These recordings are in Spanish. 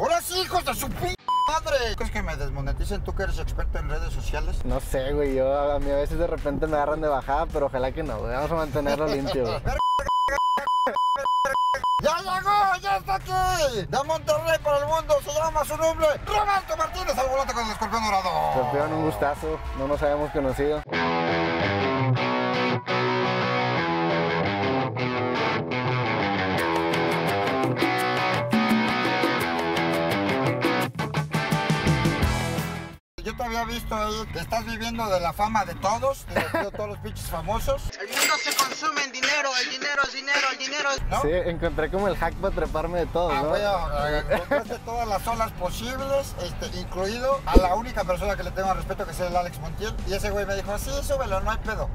¡Hola, hijos de su p*** madre! ¿Crees que me desmoneticen? ¿Tú que eres experto en redes sociales? No sé, güey. Yo a mí a veces de repente me agarran de bajada, pero ojalá que no, güey. Vamos a mantenerlo limpio, güey. ¡Ya llegó! ¡Ya está aquí! De Monterrey para el mundo, se llama su nombre Roberto Martínez, al volante con el Escorpión Dorado. Escorpión, un gustazo. No nos habíamos conocido. Yo te había visto ahí que estás viviendo de la fama de todos, de todos los pinches famosos. El mundo se consume en dinero, el dinero es dinero, el dinero es... ¿No? Sí, encontré como el hack para treparme de todo, ¿no? Bueno, encontraste todas las olas posibles, incluido a la única persona que le tengo respeto, que es el Alex Montiel. Y ese güey me dijo, sí, súbelo, no hay pedo.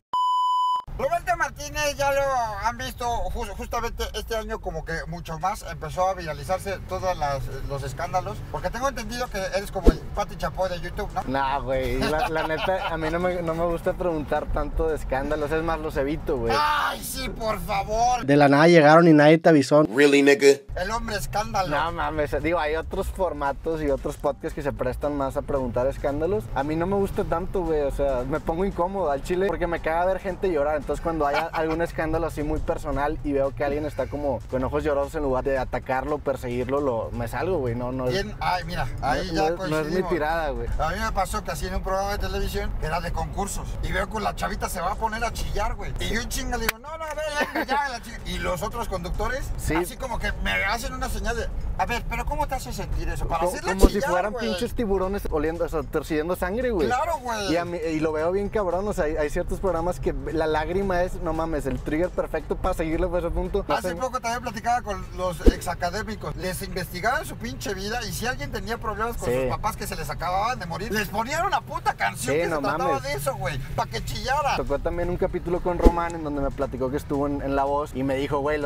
Roberto Martínez ya lo han visto justamente este año, como que mucho más empezó a viralizarse todos los escándalos, porque tengo entendido que eres como el Pati Chapoy de YouTube, ¿no? Nah, güey, la neta, a mí no me gusta preguntar tanto de escándalos, es más, los evito, güey. ¡Ay, sí, por favor! De la nada llegaron y nadie te avisó. ¿Really, nigga? El hombre escándalo. No, mames, digo, hay otros formatos y otros podcasts que se prestan más a preguntar escándalos. A mí no me gusta tanto, güey, o sea, me pongo incómodo al chile porque me caga ver gente llorar. Entonces cuando hay algún escándalo así muy personal y veo que alguien está como con ojos llorosos, en lugar de atacarlo, perseguirlo, me salgo, güey. No es... Ay, mira, ahí no, ya no, coincidimos. No es mi tirada, güey. A mí me pasó que así en un programa de televisión era de concursos y veo que la chavita se va a poner a chillar, güey. Y yo en chinga le digo, no, a ver, ya, la chinga. Y los otros conductores, sí, así como que me hacen una señal de, a ver, pero ¿cómo te hace sentir eso? Para hacerle como chillar, si fueran, güey, pinches tiburones oliendo, o sea, torciendo sangre, güey. Claro, güey. Y lo veo bien cabrón, o sea, hay ciertos programas que la lágrima es, no mames, el trigger perfecto para seguirlo por ese punto. Hace poco también platicaba con los exacadémicos. Les investigaban su pinche vida y si alguien tenía problemas con sus papás que se les acababan de morir, les ponían una puta canción que no se trataba de eso, güey, para que chillara. Tocó también un capítulo con Román en donde me platicó que estuvo en La Voz y me dijo, güey,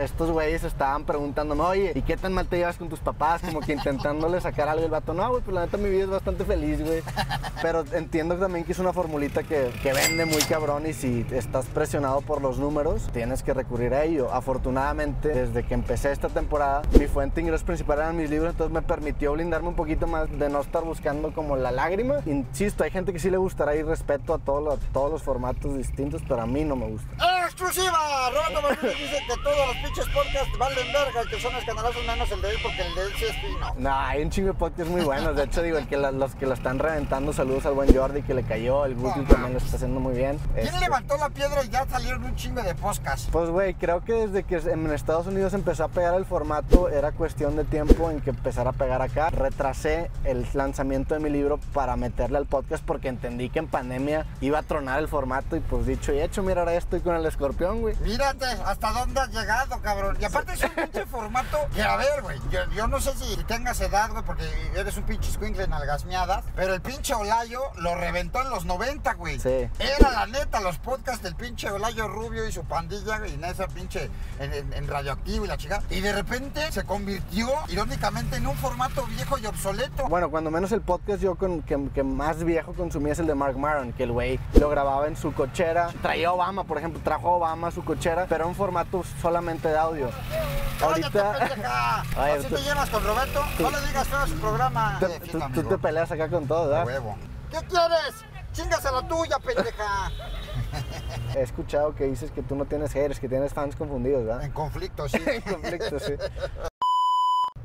estos güeyes estaban preguntándome, oye, ¿y qué tan mal te llevas con tus papás? Como que intentándole sacar algo del vato. No, güey, pues la neta mi vida es bastante feliz, güey. Pero entiendo también que es una formulita que vende muy cabrón y si estás presionado por los números, tienes que recurrir a ello. Afortunadamente, desde que empecé esta temporada, mi fuente de ingresos principal eran mis libros, entonces me permitió blindarme un poquito más de no estar buscando como la lágrima. Insisto, hay gente que sí le gustará y respeto a todos los formatos distintos, pero a mí no me gusta. ¡Exclusiva! Roberto Martínez dice que todos los pinches podcasts valen verga, que son escandalosos, menos el de él, porque el de él sí es fino. No, hay un chingo de podcasts muy buenos. De hecho, digo, los que la están reventando, saludos al buen Jordi que le cayó, el Guti también lo está haciendo muy bien. ¿Quién levantó la piedra y ya salieron un chingo de podcasts? Pues, güey, creo que desde que en Estados Unidos empezó a pegar el formato, era cuestión de tiempo en que empezara a pegar acá. Retrasé el lanzamiento de mi libro para meterle al podcast porque entendí que en pandemia iba a tronar el formato y pues dicho y hecho, mira, ahora ya estoy con el Escorpión, güey. Mírate hasta dónde has llegado, cabrón. Y aparte es un pinche formato que, a ver, güey, yo no sé si tengas edad, güey, porque eres un pinche escuincle en algasmeadas, pero el pinche Olayo lo reventó en los 90, güey. Sí. Era la neta, los podcasts del pinche Olayo Rubio y su pandilla, güey, en esa pinche, en Radioactivo y la chica. Y de repente se convirtió, irónicamente, en un formato viejo y obsoleto. Bueno, cuando menos el podcast yo que más viejo consumía es el de Mark Maron, que el güey lo grababa en su cochera. Traía Obama, por ejemplo, trajo Obama a su cochera, pero en formato solamente de audio. Ahorita... Ay, así te llevas con Roberto, no le digas feo a su programa. Tú te peleas acá con todo, ¿verdad? Huevo. ¿Qué quieres? ¡Chingas a la tuya, pendeja! He escuchado que dices que tú no tienes haters, que tienes fans confundidos, ¿verdad? En conflicto, sí. En conflicto, sí.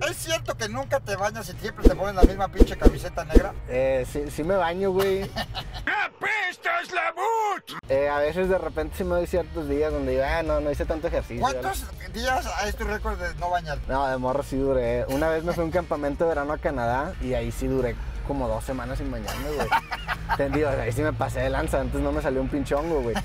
¿Es cierto que nunca te bañas y siempre te pones la misma pinche camiseta negra? Sí me baño, güey. ¡Apestas la boot! A veces de repente sí me doy ciertos días donde digo, no hice tanto ejercicio. ¿Cuántos días es tu récord de no bañarte? No, de morro sí duré. Una vez me fui a un campamento de verano a Canadá y ahí sí duré como 2 semanas sin bañarme, güey. Entendido, ahí sí me pasé de lanza, antes no me salió un pinchongo, güey.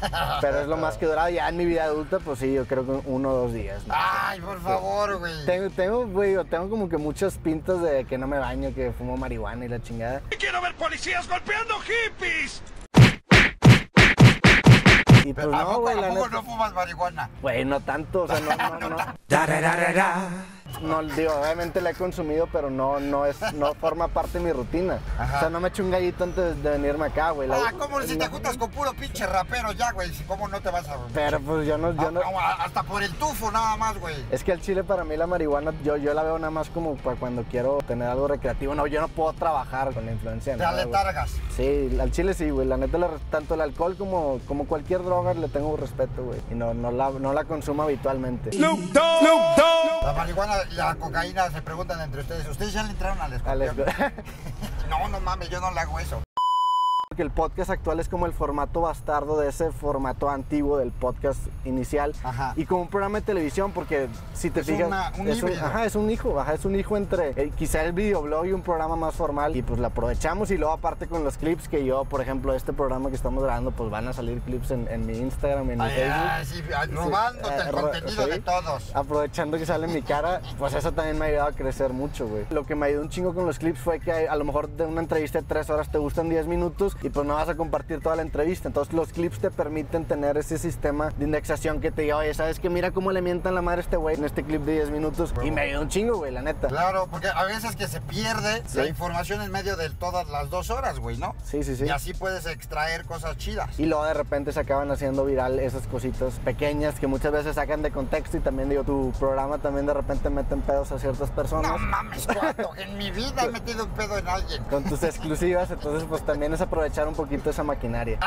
Pero es lo más que durado ya en mi vida adulta, pues sí, yo creo que 1 o 2 días. ¿No? Ay, por favor, güey. Tengo como que muchas pintas de que no me baño, que fumo marihuana y la chingada. ¡Quiero ver policías golpeando hippies! Y pues pero no, güey, la neta... no fumas marihuana? Güey, no tanto, o sea, no. no, digo, obviamente la he consumido, pero no forma parte de mi rutina. Ajá. O sea, no me echo un gallito antes de venirme acá, güey. Ah, ¿cómo si te juntas con puro pinche rapero ya, güey? ¿Cómo no te vas a...? Pero pues yo no... Hasta por el tufo nada más, güey. Es que el chile para mí, la marihuana, yo la veo nada más como para cuando quiero tener algo recreativo. No, yo no puedo trabajar con la influencia. Te aletargas. Sí, al chile sí, güey. La neta, tanto el alcohol como cualquier droga le tengo respeto, güey. Y no la consumo habitualmente. La marihuana y la cocaína se preguntan entre ustedes. ¿Ustedes ya le entraron al escorpión? No mames, yo no le hago eso. Porque el podcast actual es como el formato bastardo de ese formato antiguo del podcast inicial. Ajá. Y como un programa de televisión, porque si te fijas... Es un hijo entre quizá el videoblog y un programa más formal, y pues lo aprovechamos. Y luego aparte con los clips que yo, por ejemplo, este programa que estamos grabando, pues van a salir clips en mi Instagram, en mi Facebook. Sí, robándote el contenido de todos. Aprovechando que sale mi cara, pues eso también me ha ayudado a crecer mucho, güey. Lo que me ayudó un chingo con los clips fue que a lo mejor de una entrevista de 3 horas te gustan 10 minutos, y pues no vas a compartir toda la entrevista. Entonces los clips te permiten tener ese sistema de indexación que te diga, oye, ¿sabes qué? Mira cómo le mientan la madre a este güey en este clip de 10 minutos. Bueno. Y me ayudó un chingo, güey, la neta. Claro, porque a veces que se pierde la información en medio de todas las 2 horas, güey, ¿no? Sí. Y así puedes extraer cosas chidas. Y luego de repente se acaban haciendo viral esas cositas pequeñas que muchas veces sacan de contexto. Y también, digo, tu programa también de repente meten pedos a ciertas personas. No mames, ¿cuánto? En mi vida he metido un pedo en alguien. Con tus exclusivas, entonces pues también es aprovechar un poquito esa maquinaria.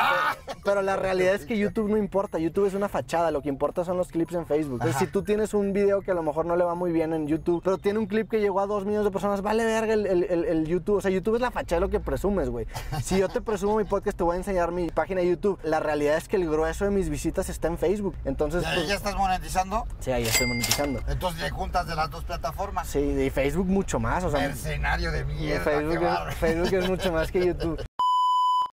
Pero la realidad es que YouTube no importa. YouTube es una fachada. Lo que importa son los clips en Facebook. Entonces, si tú tienes un video que a lo mejor no le va muy bien en YouTube, pero tiene un clip que llegó a 2 millones de personas, vale verga el YouTube. O sea, YouTube es la fachada de lo que presumes, güey. Si yo te presumo mi podcast, te voy a enseñar mi página de YouTube. La realidad es que el grueso de mis visitas está en Facebook. Entonces, ¿y ahí ya estás monetizando? Sí, ahí estoy monetizando. Entonces le juntas de las dos plataformas. Sí, y Facebook mucho más. O sea, mercenario de mierda. Facebook es mucho más que YouTube.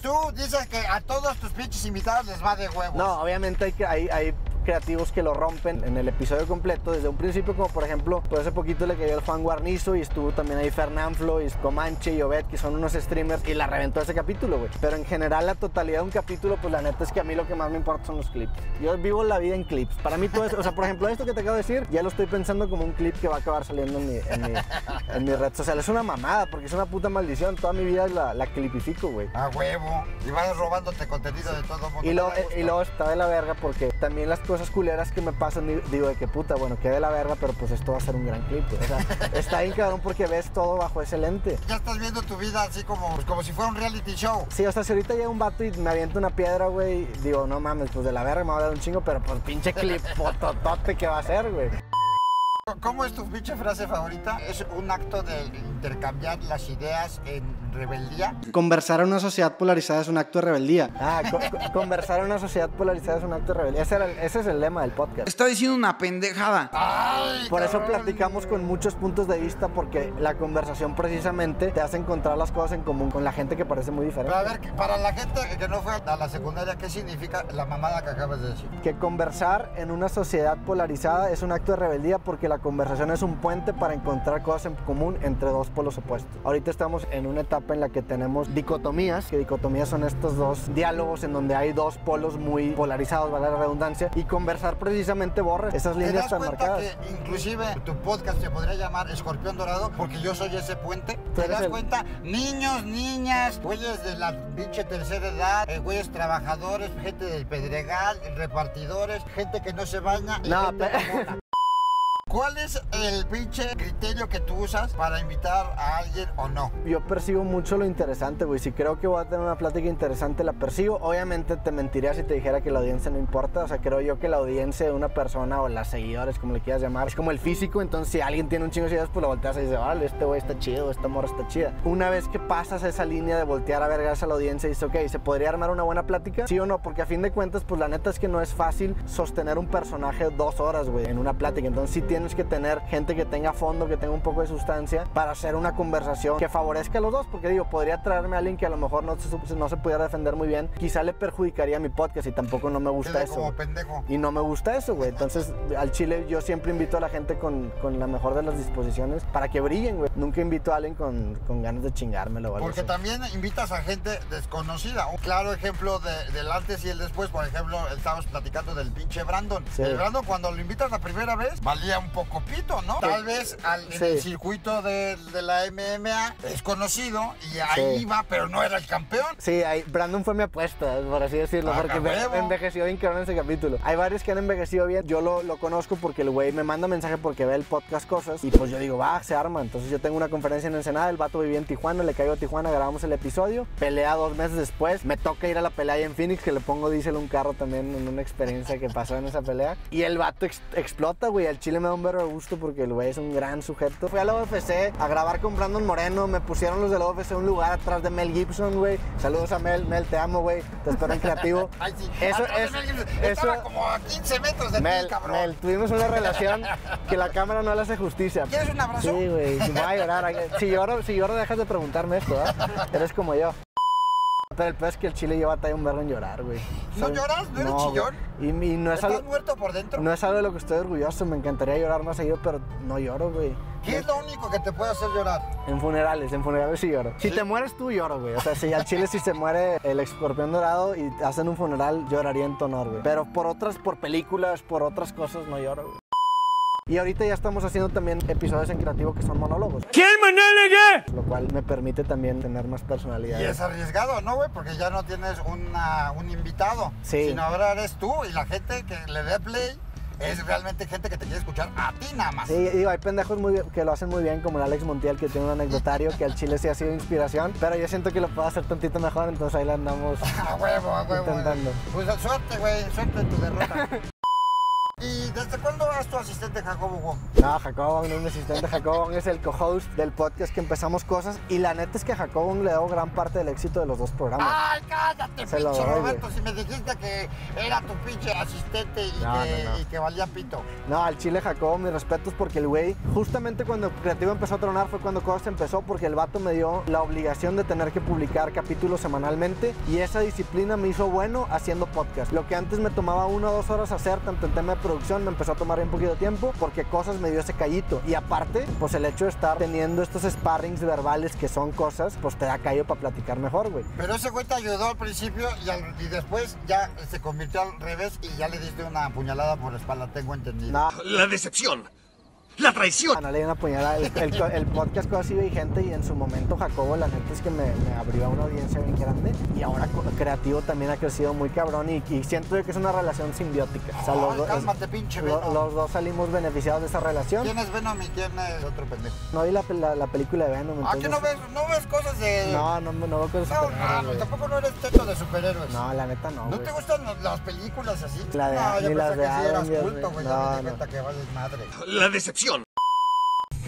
Tú dices que a todos tus pinches invitados les va de huevos. No, obviamente hay creativos que lo rompen en el episodio completo desde un principio, como por ejemplo, pues hace poquito le cayó el Juan Guarnizo y estuvo también ahí Fernanflo y Comanche y Obed, que son unos streamers, y la reventó ese capítulo, güey. Pero en general la totalidad de un capítulo, pues la neta es que a mí lo que más me importa son los clips. Yo vivo la vida en clips. Para mí todo eso, o sea, por ejemplo, esto que te acabo de decir, ya lo estoy pensando como un clip que va a acabar saliendo en mi red social. Es una mamada, porque es una puta maldición. Toda mi vida la clipifico, güey. A huevo. Y vas robándote contenido de todo mundo. Y luego está de la verga porque también las cosas culeras que me pasan, digo, de que puta, bueno, que de la verga, pero pues esto va a ser un gran clip, güey. O sea, está bien cabrón porque ves todo bajo ese lente. Ya estás viendo tu vida así como si fuera un reality show. Sí, o sea, si ahorita llega un vato y me avienta una piedra, güey, digo, no mames, pues de la verga me va a dar un chingo, pero por pinche clip pototote que va a ser, güey. ¿Cómo es tu pinche frase favorita? ¿Es un acto de intercambiar las ideas en rebeldía? Conversar a una sociedad polarizada es un acto de rebeldía. Ah, conversar a una sociedad polarizada es un acto de rebeldía. Ese es el lema del podcast. Está diciendo una pendejada. Ay, por eso platicamos con muchos puntos de vista, porque la conversación precisamente te hace encontrar las cosas en común con la gente que parece muy diferente. Pero a ver, para la gente que no fue a la secundaria, ¿qué significa la mamada que acabas de decir? Que conversar en una sociedad polarizada es un acto de rebeldía porque la conversación es un puente para encontrar cosas en común entre dos polos opuestos. Ahorita estamos en una etapa en la que tenemos dicotomías, que dicotomías son estos dos diálogos en donde hay dos polos muy polarizados, vale la redundancia, y conversar precisamente borra esas líneas tan marcadas. ¿Te das cuenta que inclusive tu podcast se podría llamar Escorpión Dorado porque yo soy ese puente? ¿Te das cuenta? Niños, niñas, güeyes de la pinche tercera edad, güeyes trabajadores, gente del Pedregal, repartidores, gente que no se baña y no, gente pero... ¿Cuál es el pinche criterio que tú usas para invitar a alguien o no? Yo percibo mucho lo interesante, güey. Si creo que voy a tener una plática interesante, la percibo. Obviamente te mentiría si te dijera que la audiencia no importa. O sea, creo yo que la audiencia de una persona o las seguidores, como le quieras llamar, es como el físico. Entonces, si alguien tiene un chingo de ideas, pues lo volteas y dices, vale, este güey está chido, esta morra está chida. Una vez que pasas esa línea de voltear a vergas a la audiencia y dices, ok, ¿se podría armar una buena plática? ¿Sí o no? Porque a fin de cuentas, pues la neta es que no es fácil sostener un personaje 2 horas, güey, en una plática. Entonces, si tienes que tener gente que tenga fondo, que tenga un poco de sustancia para hacer una conversación que favorezca a los dos, porque digo, podría traerme a alguien que a lo mejor no se pudiera defender muy bien, quizá le perjudicaría mi podcast y tampoco no me gusta eso. Como pendejo. Y no me gusta eso, güey. Entonces, al chile yo siempre invito a la gente con la mejor de las disposiciones para que brillen, güey. Nunca invito a alguien con ganas de chingármelo, ¿vale? Porque también invitas a gente desconocida. Un claro ejemplo del antes y el después. Por ejemplo, estábamos platicando del pinche Brandon. Sí. El Brandon, cuando lo invitas la primera vez, valía tampoco pito, ¿no? Tal vez en el circuito de la MMA es conocido y ahí va, pero no era el campeón. Sí, ahí, Brandon fue mi apuesta, por así decirlo, porque envejeció bien cabrón ese capítulo. Hay varios que han envejecido bien. Yo lo conozco porque el güey me manda mensaje porque ve el podcast Cosas y pues yo digo, va, se arma. Entonces yo tengo una conferencia en Ensenada, el vato vivía en Tijuana, le caigo a Tijuana, grabamos el episodio, pelea 2 meses después, me toca ir a la pelea en Phoenix, que le pongo diésel a un carro también en una experiencia que pasó en esa pelea. Y el vato explota, güey, al chile me da un verbo de gusto porque el güey es un gran sujeto. Fui a la UFC a grabar con Brandon Moreno, me pusieron los de la UFC un lugar atrás de Mel Gibson, güey. Saludos a Mel, Mel, te amo, güey, te espero en Creativo. Ay, sí. Eso es... Estaba como a 15 metros de Mel, ti, cabrón. Mel, tuvimos una relación que la cámara no le hace justicia. ¿Quieres un abrazo? Sí, güey, voy a llorar. Si lloro dejas de preguntarme esto, ¿verdad? Eres como yo. Pero el peor es que el chile lleva batalla un verbo en llorar, güey. ¿No lloras? ¿No eres chillón? Y no es algo, ¿estás muerto por dentro? No es algo de lo que estoy orgulloso. Me encantaría llorar más seguido, pero no lloro, güey. ¿Qué es lo único que te puede hacer llorar? En funerales sí lloro. Si te mueres tú, lloro, güey. O sea, si al chile si se muere el Escorpión Dorado y hacen un funeral, lloraría en tonor, güey. Pero por películas, por otras cosas, no lloro, güey. Y ahorita ya estamos haciendo también episodios en Creativo que son monólogos. ¿Quién monólogo? Lo cual me permite también tener más personalidad. Y es arriesgado, ¿no, güey? Porque ya no tienes un invitado. Sí. Sino ahora eres tú y la gente que le dé play es realmente gente que te quiere escuchar a ti nada más. Sí, digo, hay pendejos que lo hacen muy bien, como el Alex Montiel, que tiene un anecdotario que al chile sí ha sido inspiración, pero yo siento que lo puedo hacer tantito mejor, entonces ahí lo andamos a huevo, intentando. Pues suerte, güey, suerte en tu derrota. ¿Y desde cuándo vas tu asistente Jacobo Wong? No, Jacobo Wong no es mi asistente. Jacobo Wong es el co-host del podcast que empezamos Cosas. Y la neta es que a Jacobo Wong le debo gran parte del éxito de los dos programas. ¡Ay, cállate, pinche Roberto! Si me dijiste que era tu pinche asistente y que valía pito. No, al chile Jacobo, mis respetos, porque el güey, justamente cuando Creativo empezó a tronar fue cuando Cosas empezó, porque el vato me dio la obligación de tener que publicar capítulos semanalmente y esa disciplina me hizo bueno haciendo podcast. Lo que antes me tomaba 1 o 2 horas hacer, tanto en tema de producción me empezó a tomar un poquito de tiempo porque Cosas me dio ese callito y aparte pues el hecho de estar teniendo estos sparrings verbales que son Cosas pues te da callo para platicar mejor, güey. Pero ese güey te ayudó al principio y después ya se convirtió al revés y ya le diste una puñalada por la espalda, tengo entendido. No. La decepción. ¡La traición! No le di una puñalada. El podcast Cosas sigue vigente y en su momento Jacobo, la gente es que me abrió a una audiencia bien grande y ahora Creativo también ha crecido muy cabrón y siento que es una relación simbiótica. O sea, cálmate, pinche Venom. Los dos salimos beneficiados de esa relación. ¿Quién es Venom y quién es otro pendejo? No vi la película de Venom. Entonces... ¿que no ves cosas de...? No veo cosas de superhéroes. No, tampoco no eres teto de superhéroes. No, la neta no, ¿No te gustan las películas así? No, yo pensé que sí eras culto, güey. Ya me di cuenta que vales madre. La decepción.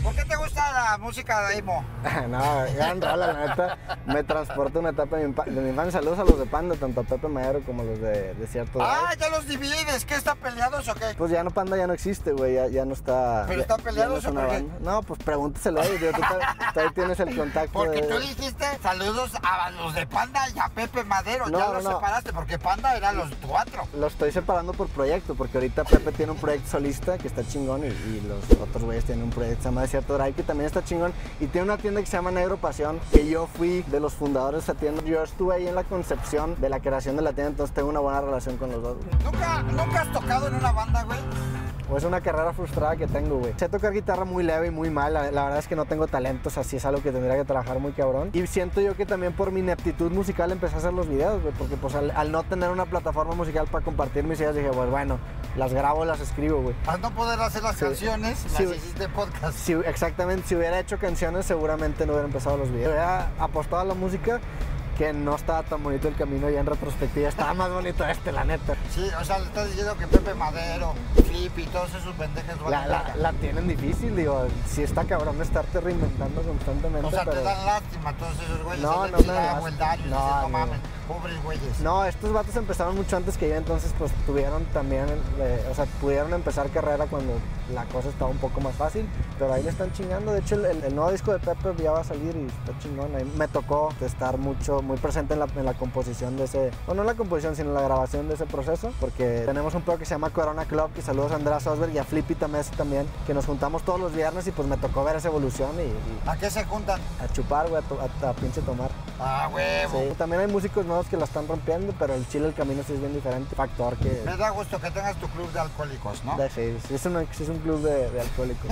¿Por qué te gusta la música de emo? No, gran rola, la neta. Me transporta una etapa de mi infancia. Saludos a los de Panda, tanto a Pepe Madero como a los de cierto. ¡Ah, ya los divides! ¿Qué, están peleados o qué? Pues ya no, Panda ya no existe, güey. Ya no está... ¿Pero están peleados o por qué? No, pues pregúntaselo a ellos. Tú ahí tienes el contacto. Porque tú dijiste saludos a los de Panda y a Pepe Madero. No, ya los separaste porque Panda eran los 4. Los estoy separando por proyecto, porque ahorita Pepe tiene un proyecto solista que está chingón y los otros güeyes tienen un proyecto más cierto drive que también está chingón y tiene una tienda que se llama Negro Pasión, que yo fui de los fundadores de esa tienda. Yo estuve ahí en la concepción de la creación de la tienda, entonces tengo una buena relación con los dos. ¿Nunca has tocado en una banda, güey? O es una carrera frustrada que tengo, güey. Sé tocar guitarra muy leve y muy mal. La verdad es que no tengo talentos, así es algo que tendría que trabajar muy cabrón. Y siento yo que también por mi ineptitud musical empecé a hacer los videos, güey. Porque pues al no tener una plataforma musical para compartir mis ideas, dije, pues bueno, las grabo, las escribo, güey. Al no poder hacer las canciones, las hiciste en podcast. Sí, exactamente. Si hubiera hecho canciones, seguramente no hubiera empezado los videos. Hubiera apostado a la música, que no estaba tan bonito el camino ya en retrospectiva, estaba más bonito la neta. Sí, o sea, le estás diciendo que Pepe Madero, Flippy y todos esos pendejos la tienen difícil, digo, sí está cabrón de estarte reinventando constantemente. O sea, pero... te dan lástima todos esos güeyes. No mames, pobres güeyes. No, estos vatos empezaron mucho antes que yo, entonces pues tuvieron también, o sea, pudieron empezar carrera cuando la cosa estaba un poco más fácil, pero ahí le están chingando. De hecho, el nuevo disco de Pepe ya va a salir y está chingón. Ahí me tocó estar muy presente en la composición de ese, o no la composición, sino la grabación de ese proceso, porque tenemos un pedo que se llama Corona Club, y saludos a Andrés Osberg y a Flippy también, que nos juntamos todos los viernes y pues me tocó ver esa evolución. ¿A qué se juntan? A chupar, güey, a pinche tomar. Ah, huevo. Sí. También hay músicos nuevos que la están rompiendo, pero en Chile el camino sí es bien diferente. Factor que... Me da gusto que tengas tu club de alcohólicos, ¿no? Sí, es un club de alcohólicos.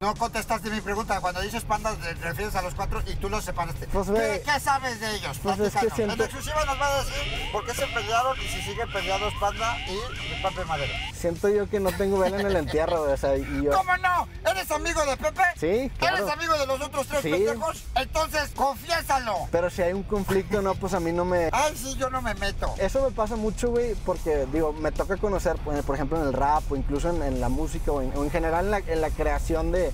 No contestaste mi pregunta. Cuando dices pandas, te refieres a los cuatro y tú los separaste. Pues, ¿Qué sabes de ellos? Pues es que siento... En exclusiva nos va a decir por qué se pelearon y si siguen peleados Panda y Pepe Madero. Siento yo que no tengo vela en el entierro, o sea, y yo... ¿Cómo no? ¿Eres amigo de Pepe? Sí, claro. ¿Eres amigo de los otros tres pendejos? Entonces, confiésalo. Pero si hay un conflicto, no, pues a mí no me... Ay, sí, yo no me meto. Eso me pasa mucho, güey, porque, digo, me toca conocer, por ejemplo, en el rap o incluso en la música o en general en la creación de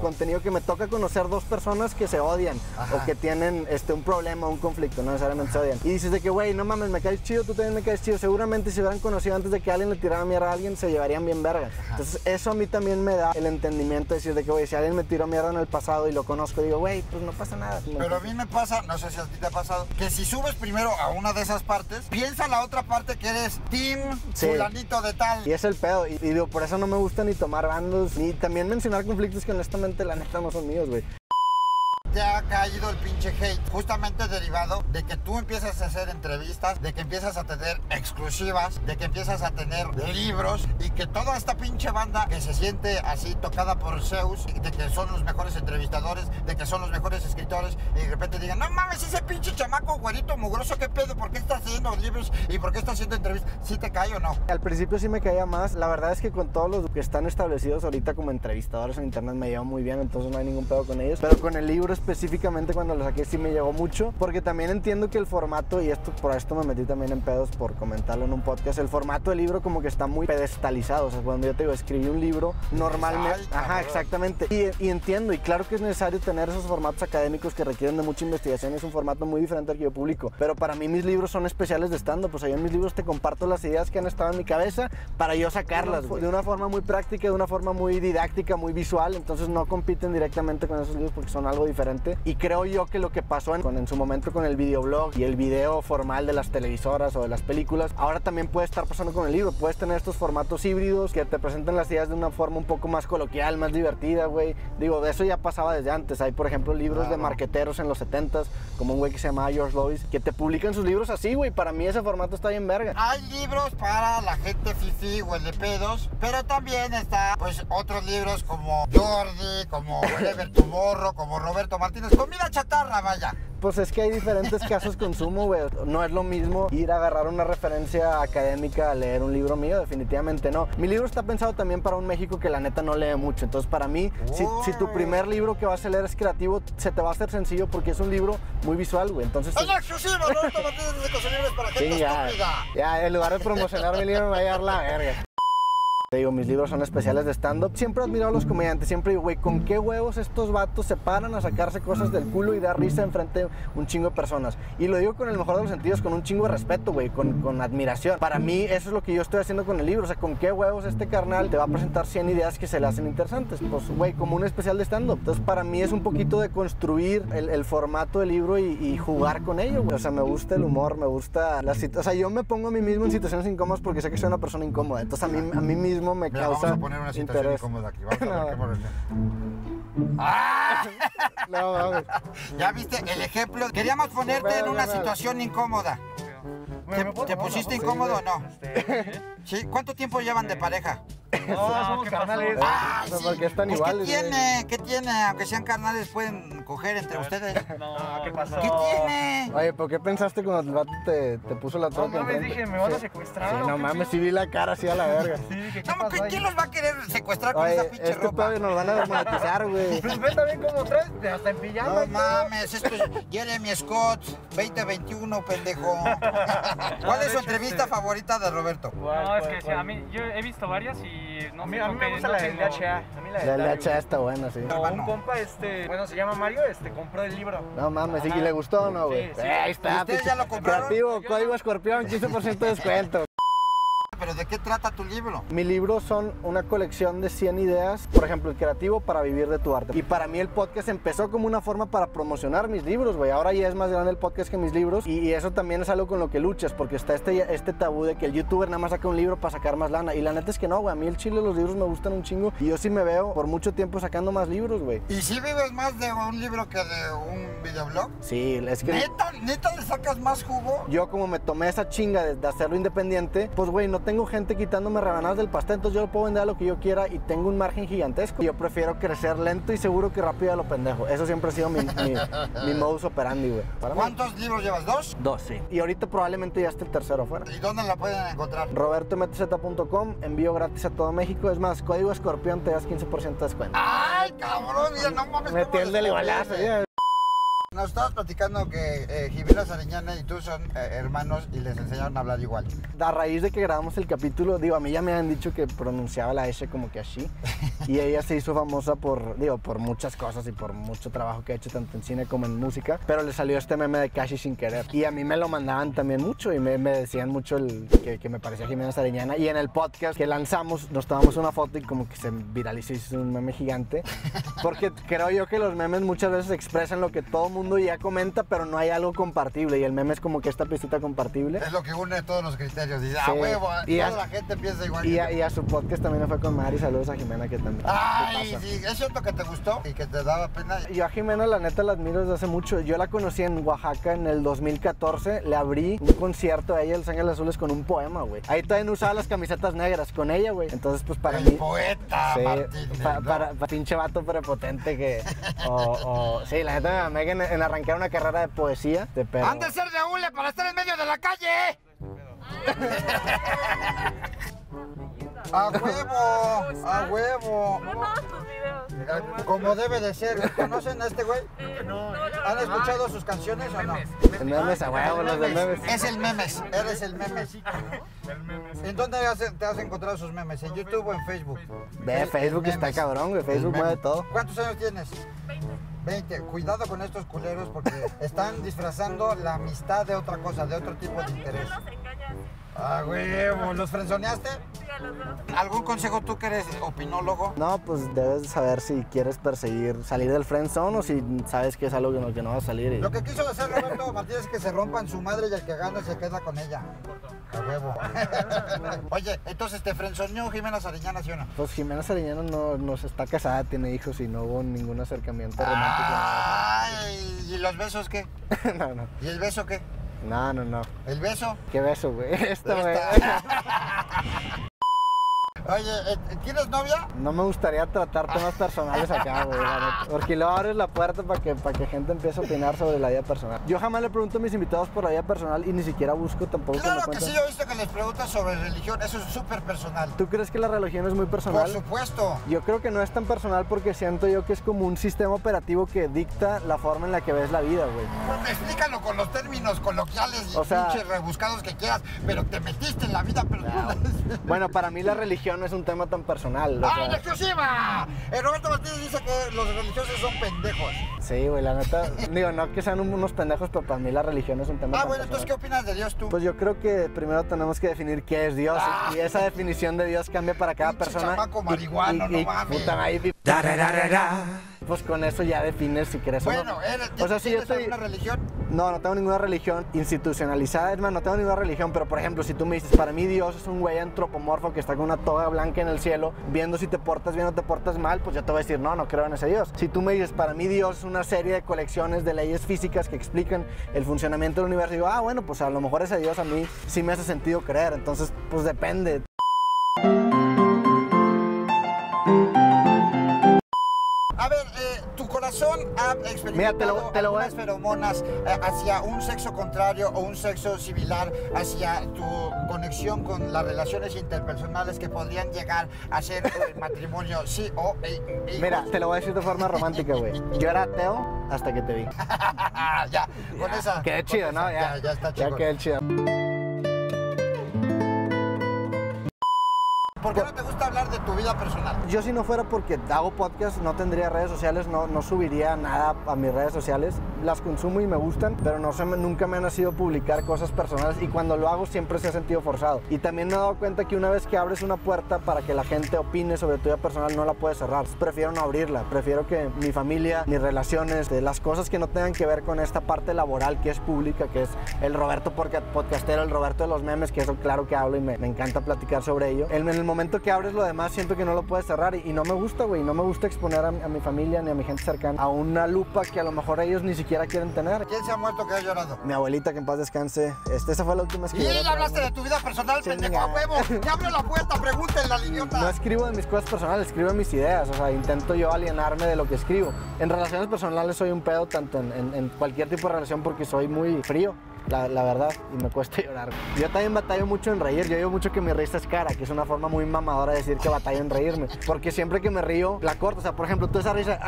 contenido, que me toca conocer dos personas que se odian. Ajá. O que tienen un problema, un conflicto, no necesariamente se odian. Y dices de que, güey, no mames, me caes chido, tú también me caes chido. Seguramente si hubieran conocido antes de que alguien le tirara mierda a alguien, se llevarían bien verga. Ajá. Entonces eso a mí también me da el entendimiento de decir de que, güey, si alguien me tiró mierda en el pasado y lo conozco, digo, güey, pues no pasa nada. Pero a mí me pasa, no sé si a ti te ha pasado, que si subes primero a una de esas partes, piensa la otra parte que eres team fulanito de tal. Y es el pedo. Y digo, por eso no me gusta ni tomar bandos, ni también mencionar conflictos que honestamente la neta no son míos, güey. Te ha caído el pinche hate, justamente derivado de que tú empiezas a hacer entrevistas, de que empiezas a tener exclusivas, de que empiezas a tener libros, y que toda esta pinche banda que se siente así tocada por Zeus, de que son los mejores entrevistadores, de que son los mejores escritores, y de repente digan, no mames, ese pinche chamaco güerito mugroso, qué pedo, ¿por qué está haciendo libros y por qué está haciendo entrevistas? ¿Sí te cae o no? Al principio sí me caía más. La verdad es que con todos los que están establecidos ahorita como entrevistadores en internet me llevo muy bien, entonces no hay ningún pedo con ellos. Pero con el libro específicamente, cuando lo saqué, sí me llegó mucho, porque también entiendo que el formato, y esto por esto me metí también en pedos por comentarlo en un podcast, el formato del libro como que está muy pedestalizado. O sea, cuando yo te digo, escribí un libro, normalmente, ajá, exactamente, y entiendo, y claro que es necesario tener esos formatos académicos que requieren de mucha investigación, es un formato muy diferente al que yo publico, pero para mí mis libros son especiales de stand-up. Pues ahí en mis libros te comparto las ideas que han estado en mi cabeza para yo sacarlas, güey, de una forma muy práctica, de una forma muy didáctica, muy visual. Entonces no compiten directamente con esos libros porque son algo diferente. Y creo yo que lo que pasó en su momento con el videoblog y el video formal de las televisoras o de las películas, ahora también puede estar pasando con el libro. Puedes tener estos formatos híbridos que te presentan las ideas de una forma un poco más coloquial, más divertida, güey. Digo, de eso ya pasaba desde antes. Hay, por ejemplo, libros de marqueteros en los 70s, como un güey que se llamaba George Lois, que te publican sus libros así, güey. Para mí ese formato está bien verga. Hay libros para la gente fifí o el de pedos, pero también está, pues, otros libros como Jordi, como Wherever Tomorrow, como Roberto Martínez, comida chatarra, vaya. Pues es que hay diferentes casos de consumo, güey. No es lo mismo ir a agarrar una referencia académica a leer un libro mío, definitivamente no. Mi libro está pensado también para un México que la neta no lee mucho. Entonces, para mí, si tu primer libro que vas a leer es creativo, se te va a hacer sencillo porque es un libro muy visual, güey. Entonces... ¡Es exclusivo! ¡Roberto Martínez de Libros para gente estúpida! Ya, en lugar de promocionar mi libro me va a llevar la verga. Te digo, mis libros son especiales de stand-up. Siempre he admirado a los comediantes. Siempre digo, güey, ¿con qué huevos estos vatos se paran a sacarse cosas del culo y dar risa enfrente de un chingo de personas? Y lo digo con el mejor de los sentidos, con un chingo de respeto, güey, con admiración. Para mí, eso es lo que yo estoy haciendo con el libro. O sea, ¿con qué huevos este carnal te va a presentar 100 ideas que se le hacen interesantes? Pues, güey, como un especial de stand-up. Entonces, para mí es un poquito de construir el formato del libro y jugar con ello, güey. O sea, me gusta el humor, me gusta la situación. O sea, yo me pongo a mí mismo en situaciones incómodas porque sé que soy una persona incómoda. Entonces, a mí mismo me causa. Vamos a poner una situación incómoda aquí. Vamos a ver qué... ¡Ah! No, vamos. Ya viste el ejemplo. Queríamos ponerte en una situación incómoda. ¿Te pusiste incómodo o no? Sí. ¿Cuánto tiempo llevan de pareja? No, somos carnales. Ay, sí. Porque están iguales. ¿Qué tiene? Aunque sean carnales, pueden coger entre ustedes. No, ¿qué pasó? ¿Qué tiene? Oye, ¿por qué pensaste cuando el vato te puso la troca? No mames, dije, me van a secuestrar. Sí, no mames, sí vi la cara así a la verga. Sí, no, ¿quién los va a querer secuestrar con esa pinche ropa? Nos van a desmonetizar, güey. Pues ven también como tres, hasta en pijama. No mames, esto es Jeremy Scott 2021, pendejo. ¿Cuál es su entrevista favorita de Roberto? No, es que a mí, yo he visto varias y... No, a mí me gusta la del DHA. La del DHA está buena, sí. No, un compa, bueno, se llama Mario, compró el libro. No mames, ¿y le gustó o no, güey? Sí, ahí está. ¿Ustedes ya lo compraron? Creativo, código Escorpión, 15% de descuento. ¿Pero de qué trata tu libro? Mi libro son una colección de 100 ideas, por ejemplo, el creativo para vivir de tu arte. Y para mí el podcast empezó como una forma para promocionar mis libros, güey. Ahora ya es más grande el podcast que mis libros y eso también es algo con lo que luchas, porque está este tabú de que el youtuber nada más saca un libro para sacar más lana. Y la neta es que no, güey. A mí el chile, los libros me gustan un chingo y yo sí me veo por mucho tiempo sacando más libros, güey. ¿Y si vives más de un libro que de un videoblog? Sí, es que... ¿Neta le sacas más jugo? Yo como me tomé esa chinga de hacerlo independiente, pues, güey, no tengo gente quitándome rebanadas del pastel, entonces yo lo puedo vender a lo que yo quiera y tengo un margen gigantesco. Yo prefiero crecer lento y seguro que rápido a lo pendejo. Eso siempre ha sido mi modus operandi, güey. ¿Cuántos libros llevas? ¿Dos? Dos, sí. Y ahorita probablemente ya esté el tercero afuera. ¿Y dónde la pueden encontrar? RobertoMTZ.com, envío gratis a todo México. Es más, código Escorpión te das 15% de descuento. ¡Ay, cabrón! Ya no mames. Metiéndole el balazo, ya. Nos estabas platicando que Jimena Sariñana y tú son hermanos y les enseñaron a hablar igual. A raíz de que grabamos el capítulo, digo, a mí ya me han dicho que pronunciaba la S como que así. Y ella se hizo famosa por, digo, por muchas cosas y por mucho trabajo que ha hecho tanto en cine como en música. Pero le salió este meme de Kashi sin querer. Y a mí me lo mandaban también mucho y me decían mucho que me parecía Jimena Sariñana. Y en el podcast que lanzamos nos tomamos una foto y como que se viralizó y hizo un meme gigante. Porque creo yo que los memes muchas veces expresan lo que todo mundo ya comenta, pero no hay algo compartible y el meme es como que esta pistita compartible es lo que une todos los criterios y, sí. ¡Ah, huevo! Y toda la gente piensa igual y a su podcast también fue con Mari. Saludos a Jimena, que también. Ay, sí, ¿es cierto que te gustó y que te daba pena? Yo a Jimena la neta la admiro desde hace mucho. Yo la conocí en Oaxaca en el 2014, le abrí un concierto a ella en Los Ángeles Azules con un poema, güey. Ahí también usaba las camisetas negras con ella, güey. Entonces pues para el mí poeta, sí, Martínez, para pinche vato prepotente que sí, la gente me amega en arrancar una carrera de poesía. Pero... ¡Han de ser de hule para estar en medio de la calle! ¡A huevo! ¡A huevo! Como debe de ser. ¿Conocen a este güey? No. ¿Han escuchado sus canciones o no? El memes, a huevo, los del memes. Es el memes, eres el memes. ¿En dónde te has encontrado sus memes? ¿En YouTube o en Facebook? Ve, Facebook está cabrón, güey. Facebook mueve todo. ¿Cuántos años tienes? 20. Cuidado con estos culeros porque están disfrazando la amistad de otra cosa, de otro tipo de interés. ¡Ah, huevo! ¿Los frenzoneaste? Sí, a los dos. ¿Algún consejo tú que eres opinólogo? No, pues debes saber si quieres perseguir, salir del friendzone o si sabes que es algo en lo que no vas a salir. Y... Lo que quiso hacer Roberto Martínez es que se rompan su madre y el que gana se queda con ella. ¡A huevo! Oye, entonces te frenzoneó Jimena Sariñana, ¿sí o no? Pues Jimena Sariñana no está casada, tiene hijos y no hubo ningún acercamiento romántico. ¡Ay! ¿Y los besos qué? No. ¿Y el beso qué? No. ¿El beso? ¿Qué beso, güey? Esto, güey. Oye, ¿tienes novia? No me gustaría tratar temas personales acá, güey. Porque luego abres la puerta para que gente empiece a opinar sobre la vida personal. Yo jamás le pregunto a mis invitados por la vida personal y ni siquiera busco tampoco. Claro que sí, yo he visto que les preguntas sobre religión. Eso es súper personal. ¿Tú crees que la religión es muy personal? Por supuesto. Yo creo que no es tan personal porque siento yo que es como un sistema operativo que dicta la forma en la que ves la vida, güey. Pues explícalo con los términos coloquiales y pinches rebuscados que quieras, pero te metiste en la vida personal. Bueno, para mí la religión no es un tema tan personal. ¡Ah, en exclusiva! Roberto Martínez dice que los religiosos son pendejos. Sí, güey, la neta. Digo, no que sean unos pendejos, pero para mí la religión es un tema tan personal. Entonces, ¿qué opinas de Dios tú? Pues yo creo que primero tenemos que definir qué es Dios. Y esa definición de Dios cambia para cada persona. Chamaco marihuano, no mames. Puta, ahí... Pues con eso ya defines si quieres o no. O sea, si yo estoy... ¿Tienes alguna religión? No tengo ninguna religión institucionalizada, hermano, no tengo ninguna religión, pero por ejemplo, si tú me dices, para mí Dios es un güey antropomorfo que está con una toga blanca en el cielo, viendo si te portas bien o te portas mal, pues yo te voy a decir, no creo en ese Dios. Si tú me dices, para mí Dios es una serie de colecciones de leyes físicas que explican el funcionamiento del universo, digo, ah, bueno, pues a lo mejor ese Dios a mí sí me hace sentido creer, entonces, pues depende. A ver, tu corazón ha experimentado unas feromonas hacia un sexo contrario o un sexo similar, hacia tu conexión con las relaciones interpersonales que podrían llegar a ser el matrimonio, sí o... Mira, te lo voy a decir de forma romántica, güey. Yo era ateo hasta que te vi. Ya, con esa... Quedé chido, ¿no? Ya está chido. Ya quedé chido. ¿Por qué no te gusta hablar de tu vida personal? Yo, si no fuera porque hago podcast, no tendría redes sociales, no subiría nada a mis redes sociales. Las consumo y me gustan, pero no sé, nunca me han nacido publicar cosas personales, y cuando lo hago siempre se ha sentido forzado. Y también me he dado cuenta que una vez que abres una puerta para que la gente opine sobre tu vida personal, no la puedes cerrar. Prefiero no abrirla, prefiero que mi familia, mis relaciones, las cosas que no tengan que ver con esta parte laboral que es pública, que es el Roberto podcastero, el Roberto de los memes, que eso claro que hablo y me encanta platicar sobre ello. En el momento que abres lo demás siento que no lo puedes cerrar, y no me gusta, güey, no me gusta exponer a mi familia ni a mi gente cercana a una lupa que a lo mejor ellos ni siquiera quieren tener. ¿Quién se ha muerto que ha llorado? Mi abuelita, que en paz descanse. Esa fue la última vez que lloré. Y ya hablaste de tu vida personal, pendejo, a huevo. Ya abrió la puerta, pregúntenle al idiota. No escribo de mis cosas personales, escribo de mis ideas, o sea, intento yo alienarme de lo que escribo. En relaciones personales soy un pedo, tanto en cualquier tipo de relación, porque soy muy frío. La verdad, y me cuesta llorar. Yo también batallo mucho en reír. Yo digo mucho que mi risa es cara, que es una forma muy mamadora de decir que batallo en reírme, porque siempre que me río, la corto. O sea, por ejemplo, tú esa risa...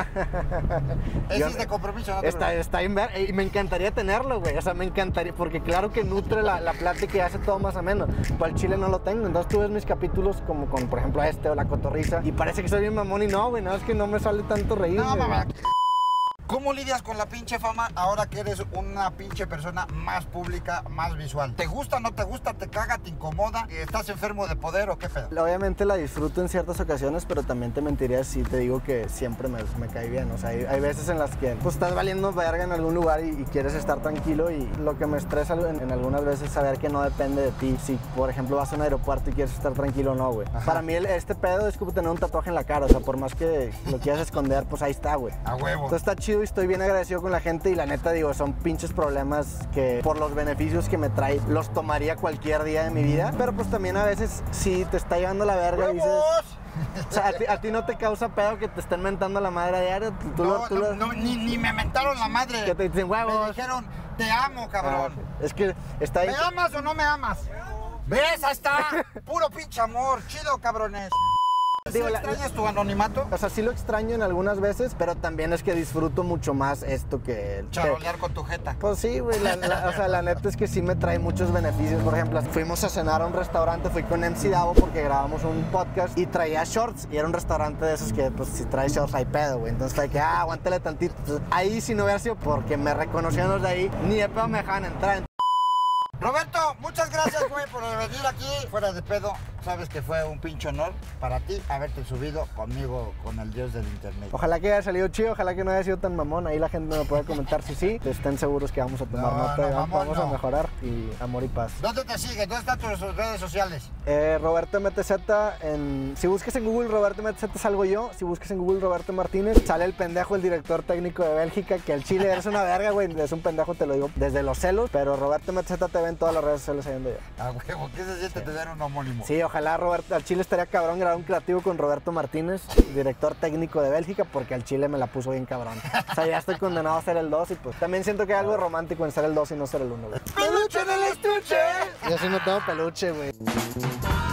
Ese es de compromiso, ¿no? Está y me encantaría tenerlo, güey. O sea, me encantaría, porque claro que nutre la plática y hace todo más ameno. Para el chile no lo tengo. Entonces tú ves mis capítulos como con, por ejemplo, o la cotorrisa, y parece que soy bien mamón, y no, güey, no, es que no me sale tanto reír. No, mamá. ¿Cómo lidias con la pinche fama ahora que eres una pinche persona más pública, más visual? ¿Te gusta, no te gusta, te caga, te incomoda? ¿Estás enfermo de poder o qué pedo? Obviamente la disfruto en ciertas ocasiones, pero también te mentiría si te digo que siempre me cae bien. O sea, hay veces en las que pues, estás valiendo verga en algún lugar y quieres estar tranquilo, y lo que me estresa en algunas veces es saber que no depende de ti. Si, por ejemplo, vas a un aeropuerto y quieres estar tranquilo o no, güey. Para mí este pedo es como tener un tatuaje en la cara. O sea, por más que lo quieras esconder, pues ahí está, güey. A huevo. Entonces está chido. Estoy bien agradecido con la gente, y la neta digo, son pinches problemas que por los beneficios que me trae los tomaría cualquier día de mi vida, pero pues también a veces si te está llevando la verga y dices... O sea, a ti no te causa pedo que te estén mentando la madre a diario. No, ni me mentaron la madre. Que te dicen huevos. Me dijeron, te amo, cabrón. Es que está ahí. ¿Me amas o no me amas? ¿Ves? Ahí está. Puro pinche amor. Chido, cabrones. Digo, ¿sí extrañas tu anonimato? O sea, sí lo extraño en algunas veces, pero también es que disfruto mucho más esto que... Charolear con tu jeta. Pues sí, güey. O sea, la neta es que sí me trae muchos beneficios. Por ejemplo, fuimos a cenar a un restaurante, fui con MC Davo porque grabamos un podcast y traía shorts. Y era un restaurante de esos que, pues, si trae shorts hay pedo, güey. Entonces fue que, aguántale tantito. Entonces, ahí si no hubiera sido porque me reconocieron los de ahí, ni de pedo me dejaban entrar. Roberto, muchas gracias, güey, por venir aquí. Fuera de pedo, sabes que fue un pinche honor para ti haberte subido conmigo, con el dios del internet. Ojalá que haya salido chido, ojalá que no haya sido tan mamón. Ahí la gente me puede comentar si sí. Estén seguros que vamos a tomar nota, vamos a mejorar, y amor y paz. ¿Dónde te sigues? ¿Dónde están tus redes sociales? RobertoMTZ. Si buscas en Google RobertoMTZ salgo yo. Si buscas en Google Roberto Martínez, sale el pendejo, el director técnico de Bélgica, que el Chile eres una verga, güey. Es un pendejo, te lo digo desde los celos, pero RobertoMTZ te ve en todas las redes sociales saliendo yo. Ah, huevo, ¿qué se siente tener un homónimo? Sí, ojalá. Roberto, al Chile estaría cabrón grabar un creativo con Roberto Martínez, director técnico de Bélgica, porque al Chile me la puso bien cabrón. O sea, ya estoy condenado a ser el 2, y pues también siento que hay algo romántico en ser el 2 y no ser el 1, güey. ¡Peluche en el estuche! Yo sí no tengo peluche, güey.